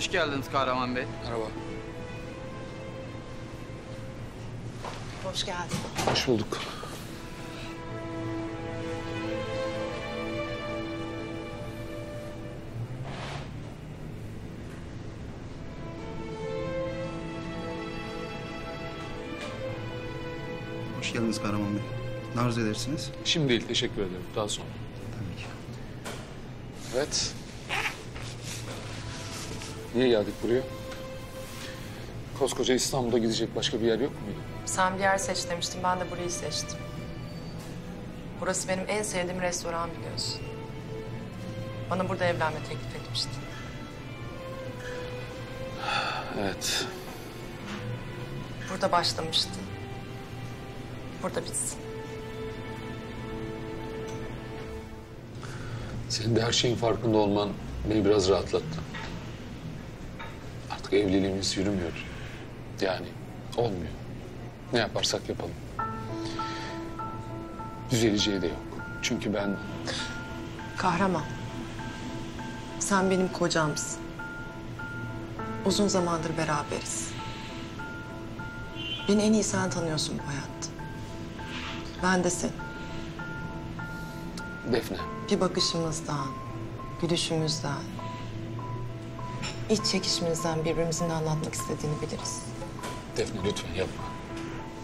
Hoş geldiniz Kahraman Bey. Merhaba. Hoş geldin. Hoş bulduk. Hoş geldiniz Kahraman Bey. Ne arzu edersiniz? Şimdi değil, teşekkür ederim. Daha sonra. Tabii ki. Evet. Niye geldik buraya? Koskoca İstanbul'da gidecek başka bir yer yok muydu? Sen bir yer seç demiştin, ben de burayı seçtim. Burası benim en sevdiğim restoran biliyorsun. Bana burada evlenme teklif etmiştin. Evet. Burada başlamıştı. Burada bitsin. Senin de her şeyin farkında olman beni biraz rahatlattı. Artık evliliğimiz yürümüyor. Yani olmuyor. Ne yaparsak yapalım. Düzeleceği de yok. Çünkü ben... Kahraman. Sen benim kocamsın. Uzun zamandır beraberiz. Beni en iyi sen tanıyorsun bu hayatta. Ben de seni. Defne. Bir bakışımızdan, gülüşümüzden, iç çekişimizden birbirimizin ne anlatmak istediğini biliriz. Defne lütfen yapma.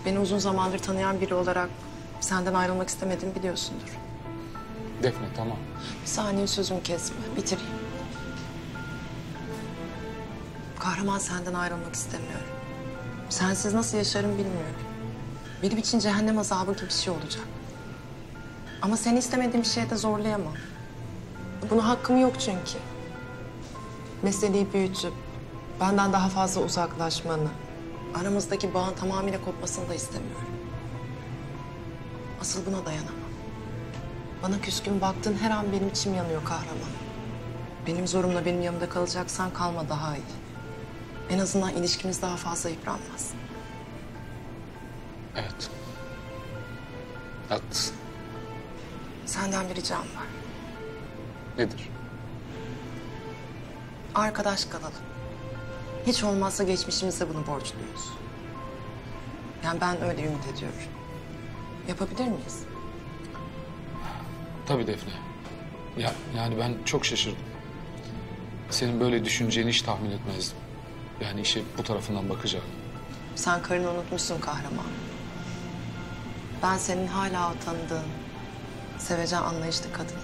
Beni uzun zamandır tanıyan biri olarak senden ayrılmak istemediğimi biliyorsundur. Defne tamam. Bir saniye sözümü kesme, bitireyim. Kahraman senden ayrılmak istemiyorum. Sensiz nasıl yaşarım bilmiyorum. Benim için cehennem azabı gibi bir şey olacak. Ama seni istemediğim bir şeye de zorlayamam. Buna hakkım yok çünkü. Meseleyi büyütüp benden daha fazla uzaklaşmanı, aramızdaki bağın tamamıyla kopmasını da istemiyorum. Asıl buna dayanamam. Bana küskün baktığın her an benim içim yanıyor Kahraman. Benim zorumla benim yanımda kalacaksan kalma daha iyi. En azından ilişkimiz daha fazla yıpranmaz. Evet. Haklısın. Senden bir ricam var. Nedir? Arkadaş kalalım. Hiç olmazsa geçmişimize bunu borçluyuz. Yani ben öyle ümit ediyorum. Yapabilir miyiz? Tabii Defne. Yani ben çok şaşırdım. Senin böyle düşüneceğini hiç tahmin etmezdim. Yani işe bu tarafından bakacağım. Sen karını unutmuşsun Kahraman. Ben senin hala tanıdığın, sevecen, anlayışlı kadın.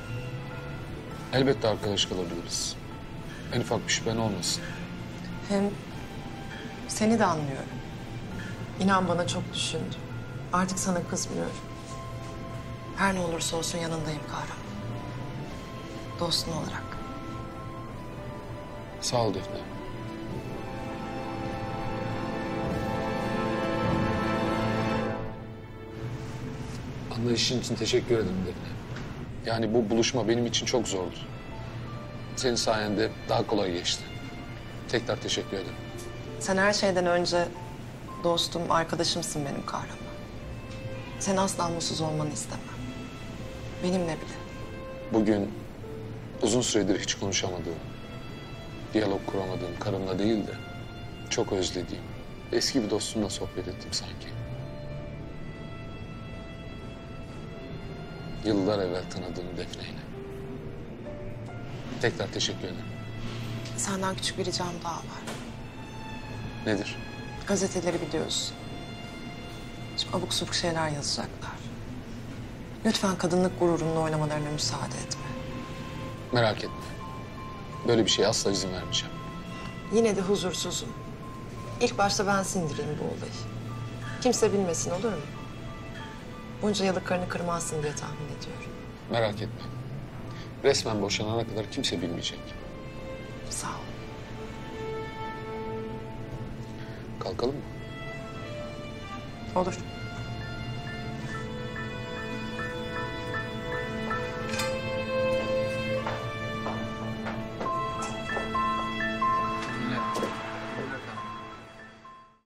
Elbette arkadaş kalabiliriz. En ufak bir şüphen olmasın. Hem seni de anlıyorum. İnan bana çok düşündüm. Artık sana kızmıyorum. Her ne olursa olsun yanındayım Kahraman. Dostun olarak. Sağ ol Defne. Anlayışın için teşekkür ederim Defne. Yani bu buluşma benim için çok zordu. Senin sayende daha kolay geçti. Tekrar teşekkür ederim. Sen her şeyden önce dostum, arkadaşımsın benim Kahraman. Sen asla mutsuz olmanı istemem. Benimle bile. Bugün uzun süredir hiç konuşamadığım, diyalog kuramadığım karımla değil de çok özlediğim, eski bir dostumla sohbet ettim sanki. Yıllar evvel tanıdığım Defne'yle. Tekrar teşekkür ederim. Senden küçük bir ricam daha var. Nedir? Gazeteleri biliyorsun. Şimdi abuk subuk şeyler yazacaklar. Lütfen kadınlık gururumla oynamalarına müsaade etme. Merak etme. Böyle bir şeye asla izin vermeyeceğim. Yine de huzursuzum. İlk başta ben sindireyim bu olayı. Kimse bilmesin olur mu? Bunca yıllık karını kırmazsın diye tahmin ediyorum. Merak etme. Resmen boşanana kadar kimse bilmeyecek. Sağ ol. Kalkalım mı? Olur.